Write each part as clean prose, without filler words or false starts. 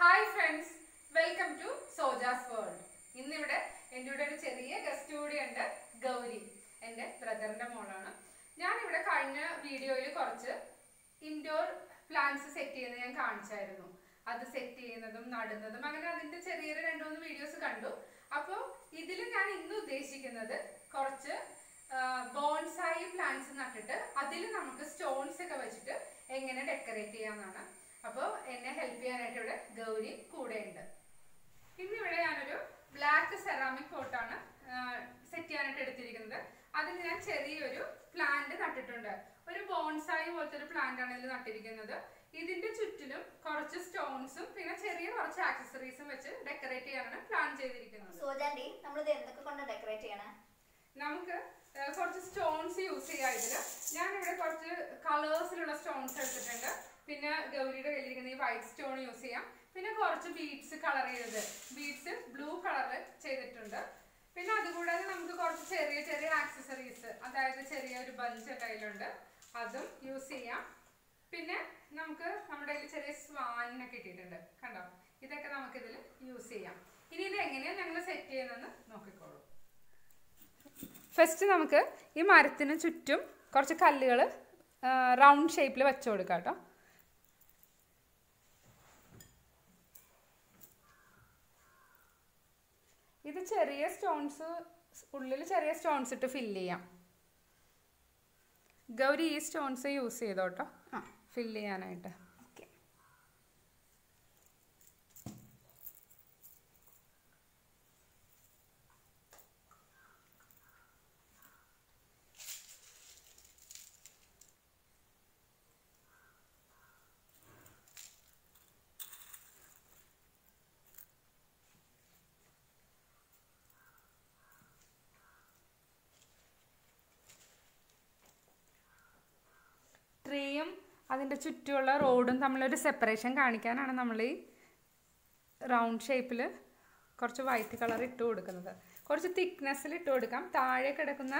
Hi friends, welcome to Soja's World. इन्ने बड़े individual चेरिये गस्टूडी अंडर गौरी एंडे ब्रदर ने मोड़ा ना. यानी बड़े कारण वीडियो इले करचे इंडोर प्लांट्स सेट्टी ने यान कारण चाहे रहूं. आदु सेट्टी ने तुम नार्डन ने तुम अगर आदिंते चेरिये रे एंडों ने वीडियोस करन्दो. अपो इधले यानी इंदु देशी के नदे करचे बोनसाई प्लांट्स नट्टे अदिले नमक स्टोन्स के बच्चे एंगने डेकोरेट किया. अब हेल्प गौरी कूड़े इन या ब्लैक सेरामिक पोट्टा सैटान अब चेयर प्लांट नट्टिट्टुंड बोनसाई पोलत्ते प्लांट नट्टिरिक्कुन्नत इंटे चुट्टिलुम कुछ स्टोन्स चेरिय कुछ एक्सेसरीज वेच्च डेकोरेट प्लान नमुक्क कुछ स्टोन्स यूस यानिवे कुछ कलर्सिलुള്ള स्टोन्स പിന്നെ ഗൗരിയുടെ കയ്യിലിരിക്കുന്ന ഈ വൈറ്റ് സ്റ്റോൺ യൂസ് ചെയ്യാം. പിന്നെ കുറച്ച് ബീഡ്സ് കളർ ചെയ്തിട്ടുണ്ട്. ബീഡ്സ് ബ്ലൂ കളർ ചെയ്തിട്ടുണ്ട്. പിന്നെ അതുകൂടാതെ നമുക്ക് കുറച്ച് ചെറിയ ചെറിയ ആക്സസറീസ് അതായത് ചെറിയ ഒരു ബഞ്ച് കയ്യിലുണ്ട്. അതും യൂസ് ചെയ്യാം. പിന്നെ നമുക്ക് നമ്മുടെ ഈ ചെറിയ സ്വാൻ ഒക്കെ ഇട്ടിട്ടുണ്ട്. കണ്ടോ? ഇതൊക്കെ നമുക്ക് ഇതിൽ യൂസ് ചെയ്യാം. ഇനി ഇത് എങ്ങനെയാണ് നമ്മൾ സെറ്റ് ചെയ്യുന്നതെന്ന് നോക്കിക്കോളൂ. ഫസ്റ്റ് നമുക്ക് ഈ മരത്തിന് ചുറ്റും കുറച്ച് കല്ലുകൾ റൗണ്ട് ഷേപ്പിൽ വെച്ചു കൊടുക്കാം ട്ടോ. ഇത് ചെറിയ സ്റ്റോൺസ് ഉള്ളിൽ ചെറിയ സ്റ്റോൺസ് ഇട്ട് ഫിൽ ചെയ്യാം. ഗൗരി ഈ സ്റ്റോൺസ് യൂസ് ചെയ്തോട്ടോ ഫിൽ ചെയ്യാനായിട്ട്. ഓക്കേ, അതിന്റെ ചുറ്റുള്ള റോഡും തമ്മിലൊരു സെപ്പറേഷൻ കാണിക്കാനാണ് നമ്മൾ ഈ റൗണ്ട് ഷേപ്പിൽ കുറച്ച് വൈറ്റ് കളർ ഇട്ട് കൊടുക്കുന്നത്. കുറച്ച് തിക്നെസ്സിൽ ഇട്ട് കൊടുക്കാം. താഴെ കിടക്കുന്ന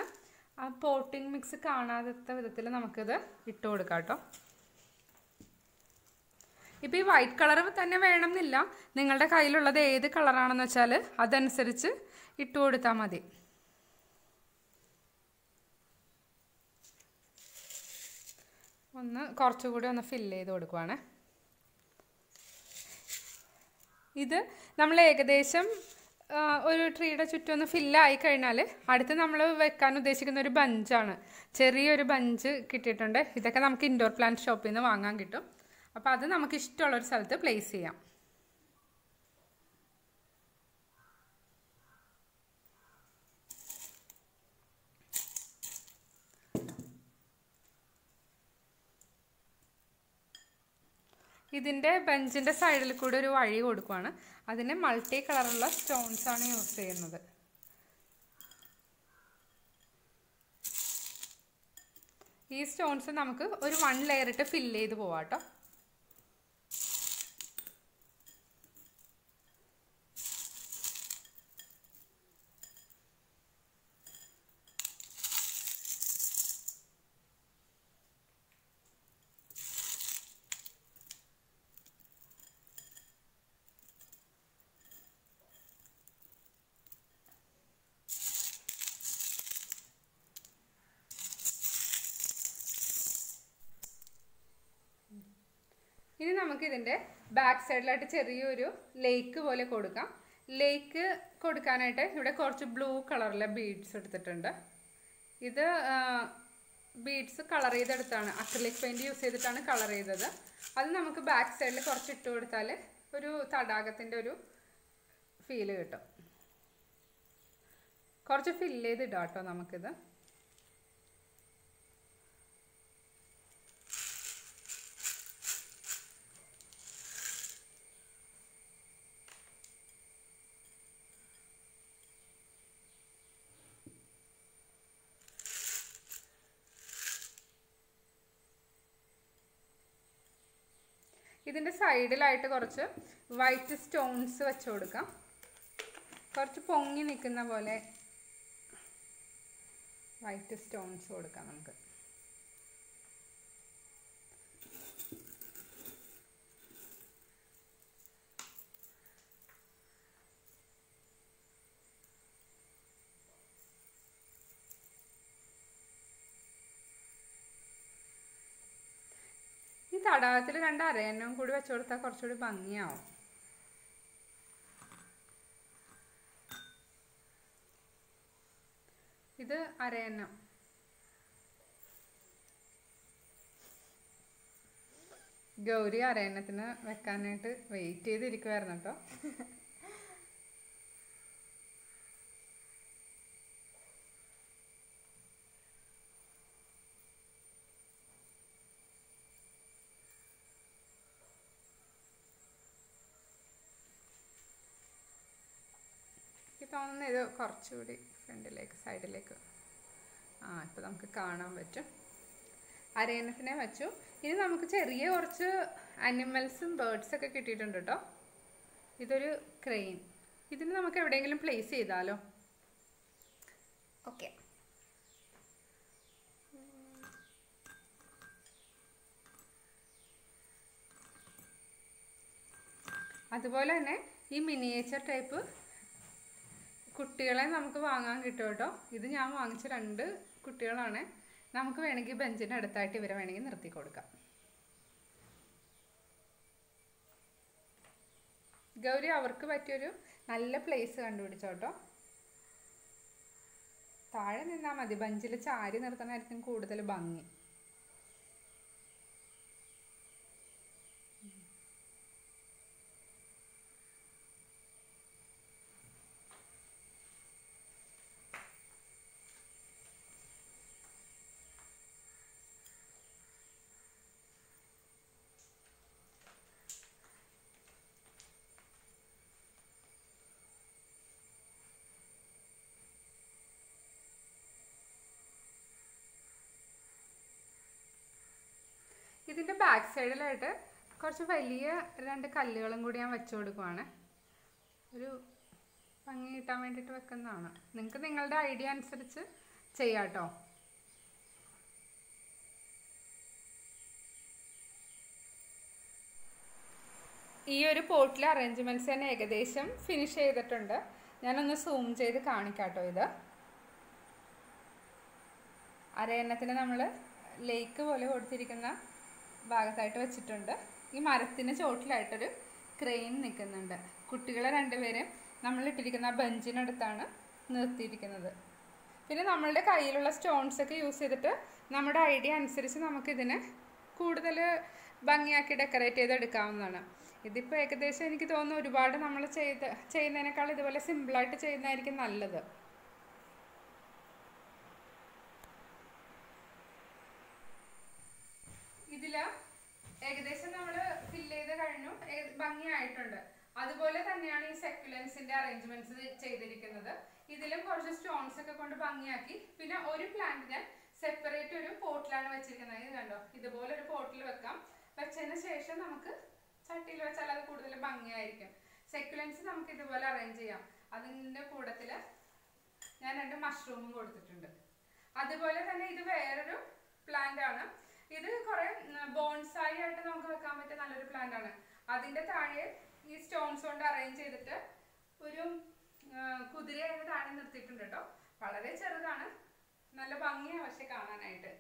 ആ പോട്ടിംഗ് മിക്സ് കാണാത്ത വിധത്തിൽ നമുക്കിത് ഇട്ട് കൊടുക്കാം ട്ടോ. ഇപ്പോൾ ഈ വൈറ്റ് കളർ തന്നെ വേണമെന്നില്ല. നിങ്ങളുടെ കയ്യിലുള്ളത് ഏത് കളറാണെന്ന് വെച്ചാൽ അതനുസരിച്ച് ഇട്ട് കൊടുത്താൽ മതി. ഒന്ന് കുറച്ചുകൂടി ഒന്ന് ഫിൽ ചെയ്ത് കൊടുക്കുവാണ്. ഇത് നമ്മൾ ഏകദേശം ഒരു ട്രീയുടെ ചുറ്റും ഒന്ന് ഫില്ലായി കഴിഞ്ഞാൽ അടുത്ത് നമ്മൾ വെക്കാൻ ഉദ്ദേശിക്കുന്ന ഒരു ബഞ്ചാണ്. ചെറിയൊരു ബഞ്ച് കിട്ടിയിട്ടുണ്ട്. ഇതൊക്കെ നമുക്ക് ഇൻഡോർ പ്ലാന്റ് ഷോപ്പിൽ നിന്ന് വാങ്ങാൻ കിട്ടും. അപ്പോൾ അത് നമുക്ക് ഇഷ്ടമുള്ളൊരു സ്ഥലത്ത് പ്ലേസ് ചെയ്യാം. ഇതിൻ്റെ ബെഞ്ചിൻ്റെ സൈഡിൽ കൂടെ ഒരു വഴി കൊടുക്കുകയാണ്. അതിന് മൾട്ടി കളറുള്ള സ്റ്റോൺസാണ് യൂസ് ചെയ്യുന്നത്. ഈ സ്റ്റോൺസ് നമുക്ക് ഒരു വൺ ലെയർ ഇട്ട് ഫില്ല് ചെയ്ത് പോവാം കേട്ടോ. ഇനി നമുക്കിതിൻ്റെ ബാക്ക് സൈഡിലായിട്ട് ചെറിയൊരു ലേക്ക് പോലെ കൊടുക്കാം. ലേക്ക് കൊടുക്കാനായിട്ട് ഇവിടെ കുറച്ച് ബ്ലൂ കളറിലെ ബീഡ്സ് എടുത്തിട്ടുണ്ട്. ഇത് ബീഡ്സ് കളർ ചെയ്തെടുത്താണ്, അക്രിലിക് പെയിൻറ്റ് യൂസ് ചെയ്തിട്ടാണ് കളർ ചെയ്തത്. അത് നമുക്ക് ബാക്ക് സൈഡിൽ കുറച്ച് ഇട്ട് കൊടുത്താൽ ഒരു തടാകത്തിൻ്റെ ഒരു ഫീല് കിട്ടും. കുറച്ച് ഫില്ല് ചെയ്തിടാം കേട്ടോ നമുക്കിത്. ഇതിൻ്റെ സൈഡിലായിട്ട് കുറച്ച് വൈറ്റ് സ്റ്റോൺസ് വെച്ച് കൊടുക്കാം. കുറച്ച് പൊങ്ങി നിൽക്കുന്ന പോലെ വൈറ്റ് സ്റ്റോൺസ് കൊടുക്കാം നമുക്ക്. തടാകത്തിൽ കണ്ട അരയന്നം കൂടി വെച്ചു കൊടുത്താൽ കുറച്ചുകൂടി ഭംഗിയാവും. ഇത് അരയന്നം. ഗൗരി അരയന്നത്തിന് വെക്കാനായിട്ട് വെയിറ്റ് ചെയ്തിരിക്കുവായിരുന്നു കേട്ടോ. എനിക്ക് തോന്നുന്നു ഇത് കുറച്ചുകൂടി ഫ്രണ്ടിലേക്ക് സൈഡിലേക്ക് ഇപ്പോൾ നമുക്ക് കാണാൻ പറ്റും. അരയന്നത്തിനെ വെച്ചു. ഇനി നമുക്ക് ചെറിയ കുറച്ച് അനിമൽസും ബേർഡ്സൊക്കെ കിട്ടിയിട്ടുണ്ട് കേട്ടോ. ഇതൊരു ക്രെയിൻ. ഇതിന് നമുക്ക് എവിടെയെങ്കിലും പ്ലേസ് ചെയ്താലോ? ഓക്കെ, അതുപോലെ തന്നെ ഈ മിനിയേച്ചർ ടൈപ്പ് കുട്ടികളെ നമുക്ക് വാങ്ങാൻ കിട്ടും കേട്ടോ. ഇത് ഞാൻ വാങ്ങിച്ച 2 കുട്ടികളാണ്. നമുക്ക് വേണമെങ്കിൽ ബെഞ്ചിൻ്റെ അടുത്തായിട്ട് ഇവരെ വേണമെങ്കിൽ നിർത്തി കൊടുക്കാം. ഗൗരി അവർക്ക് പറ്റിയൊരു നല്ല പ്ലേസ് കണ്ടുപിടിച്ചോട്ടോ. താഴെ നിന്നാൽ മതി, ബെഞ്ചിൽ ചാരി നിർത്തണമായിരിക്കും കൂടുതൽ ഭംഗി. ഇതിൻ്റെ ബാക്ക് സൈഡിലായിട്ട് കുറച്ച് വലിയ 2 കല്ലുകളും കൂടി ഞാൻ വെച്ചു കൊടുക്കുവാണ്. ഒരു ഭംഗി കിട്ടാൻ വേണ്ടിയിട്ട് വെക്കുന്നതാണ്. നിങ്ങൾക്ക് നിങ്ങളുടെ ഐഡിയ അനുസരിച്ച് ചെയ്യാം കേട്ടോ. ഈ ഒരു പോട്ടിലെ അറേഞ്ച്മെൻറ്റ്സ് തന്നെ ഏകദേശം ഫിനിഷ് ചെയ്തിട്ടുണ്ട്. ഞാനൊന്ന് സൂം ചെയ്ത് കാണിക്കാം കേട്ടോ. ഇത് അരയണ്ണത്തിന് നമ്മൾ ലേക്ക് പോലെ കൊടുത്തിരിക്കുന്ന ഭാഗത്തായിട്ട് വെച്ചിട്ടുണ്ട്. ഈ മരത്തിന് ചോട്ടിലായിട്ടൊരു ക്രെയിൻ നിൽക്കുന്നുണ്ട്. കുട്ടികളെ 2 പേരെയും നമ്മളിട്ടിരിക്കുന്ന ബെഞ്ചിനടുത്താണ് നിർത്തിയിരിക്കുന്നത്. പിന്നെ നമ്മളുടെ കയ്യിലുള്ള സ്റ്റോൺസൊക്കെ യൂസ് ചെയ്തിട്ട് നമ്മുടെ ഐഡിയ അനുസരിച്ച് നമുക്കിതിനെ കൂടുതൽ ഭംഗിയാക്കി ഡെക്കറേറ്റ് ചെയ്തെടുക്കാവുന്നതാണ്. ഇതിപ്പോൾ ഏകദേശം എനിക്ക് തോന്നുന്നു ഒരുപാട് നമ്മൾ ചെയ്യുന്നതിനേക്കാൾ ഇതുപോലെ സിമ്പിളായിട്ട് ചെയ്യുന്നതായിരിക്കും നല്ലത്. ഇതിൽ ഏകദേശം നമ്മൾ ഫില്ല് ചെയ്ത് കഴിഞ്ഞു, ഭംഗിയായിട്ടുണ്ട്. അതുപോലെ തന്നെയാണ് ഈ സെക്കുലൻസിന്റെ അറേഞ്ച്മെന്റ്സ് ചെയ്തിരിക്കുന്നത്. ഇതിലും കുറച്ച് സ്റ്റോൺസ് ഒക്കെ കൊണ്ട് ഭംഗിയാക്കി. പിന്നെ ഒരു പ്ലാന്റിനെ സെപ്പറേറ്റ് ഒരു പോട്ടിലാണ് വെച്ചിരിക്കുന്നത്. ഇത് കണ്ടോ, ഇതുപോലെ ഒരു പോട്ടിൽ വെക്കാം. വെച്ചതിന് ശേഷം നമുക്ക് ചട്ടിയിൽ വെച്ചാൽ അത് കൂടുതൽ ഭംഗിയായിരിക്കും. സെക്കുലൻസ് നമുക്ക് ഇതുപോലെ അറേഞ്ച് ചെയ്യാം. അതിൻ്റെ കൂട്ടത്തിൽ ഞാൻ 2 മഷ്റൂമും കൊടുത്തിട്ടുണ്ട്. അതുപോലെ തന്നെ ഇത് വേറൊരു പ്ലാന്റ് ആണ്. ഇത് കുറെ ബോൺസായി ആയിട്ട് നമുക്ക് വെക്കാൻ പറ്റിയ നല്ലൊരു പ്ലാന്റ് ആണ്. അതിന്റെ താഴെ ഈ സ്റ്റോൺസ് കൊണ്ട് അറേഞ്ച് ചെയ്തിട്ട് ഒരു കുതിരയായിട്ട് താഴെ നിർത്തിയിട്ടുണ്ട് കേട്ടോ. വളരെ ചെറുതാണ്, നല്ല ഭംഗിയാണ് പക്ഷെ കാണാനായിട്ട്.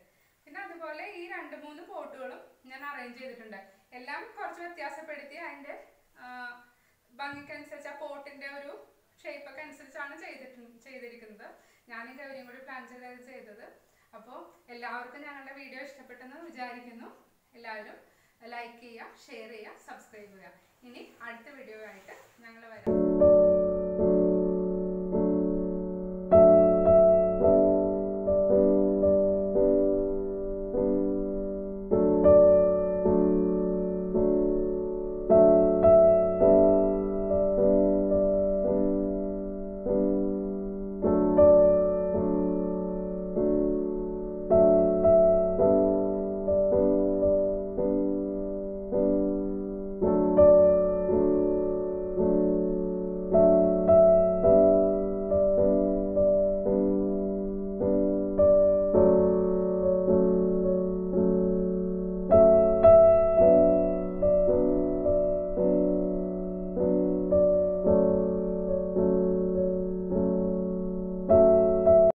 പിന്നെ അതുപോലെ ഈ 2-3 പോട്ടുകളും ഞാൻ അറേഞ്ച് ചെയ്തിട്ടുണ്ട്. എല്ലാം കുറച്ച് വ്യത്യാസപ്പെടുത്തി അതിന്റെ ഭംഗിക്കനുസരിച്ച് ആ പോട്ടിന്റെ ഒരു ഷേപ്പൊക്കെ അനുസരിച്ചാണ് ചെയ്തിരിക്കുന്നത്. ഞാനീ ഗൗരിയും കൂടി പ്ലാൻ ചെയ്താണ് ചെയ്തത്. അപ്പോൾ എല്ലാവർക്കും ഞങ്ങളുടെ വീഡിയോ ഇഷ്ടപ്പെട്ടെന്ന് വിചാരിക്കുന്നു. എല്ലാവരും ലൈക്ക് ചെയ്യുക, ഷെയർ ചെയ്യുക, സബ്സ്ക്രൈബ് ചെയ്യുക. ഇനി അടുത്ത വീഡിയോ ആയിട്ട് ഞങ്ങൾ വരാം.